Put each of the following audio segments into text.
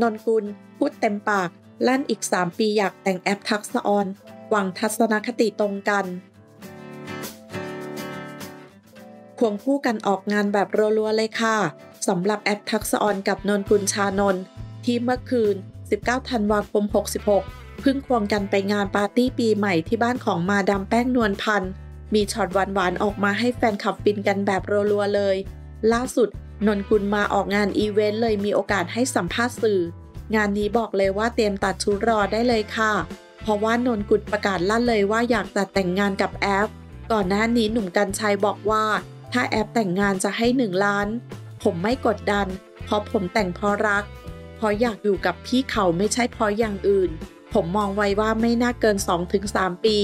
นนกุลพูดเต็มปากลั่นอีก3 ปีอยากแต่งแอปทักษอรหวังทัศนคติตรงกันควงคู่กันออกงานแบบรัวๆเลยค่ะสำหรับแอปทักษอรกับนนกุลชานนท์ที่เมื่อคืน19ธันวาคม66เพิ่งควงกันไปงานปาร์ตี้ปีใหม่ที่บ้านของมาดามแป้งนวลพันธ์มีช็อตหวานๆออกมาให้แฟนคลับฟินกันแบบรัวๆเลยล่าสุดนนกุลมาออกงานอีเวนต์เลยมีโอกาสให้สัมภาษณ์สื่องานนี้บอกเลยว่าเตรียมตัดชุดรอได้เลยค่ะเพราะว่านนกุลประกาศลั่นเลยว่าอยากจะแต่งงานกับแอปก่อนหน้านี้หนุ่มกรรชัยบอกว่าถ้าแอปแต่งงานจะให้1 ล้านผมไม่กดดันเพราะผมแต่งเพราะรักเพราะอยากอยู่กับพี่เขาไม่ใช่เพราะอย่างอื่นผมมองไว้ว่าไม่น่าเกิน 2-3 ปี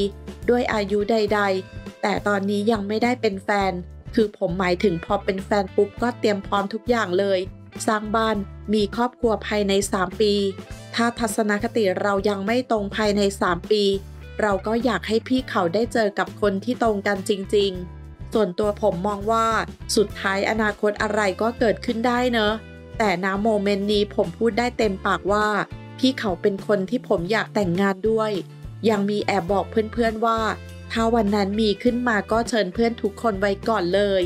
ด้วยอายุใดๆแต่ตอนนี้ยังไม่ได้เป็นแฟนคือผมหมายถึงพอเป็นแฟนปุ๊บก็เตรียมพร้อมทุกอย่างเลยสร้างบ้านมีครอบครัวภายใน3 ปีถ้าทัศนคติเรายังไม่ตรงภายใน3 ปีเราก็อยากให้พี่เขาได้เจอกับคนที่ตรงกันจริงๆส่วนตัวผมมองว่าสุดท้ายอนาคตอะไรก็เกิดขึ้นได้เนอะแต่ณโมเมนต์นี้ผมพูดได้เต็มปากว่าพี่เขาเป็นคนที่ผมอยากแต่งงานด้วยยังมีแอบบอกเพื่อนๆว่าถ้าวันนั้นมีขึ้นมาก็เชิญเพื่อนทุกคนไว้ก่อนเลย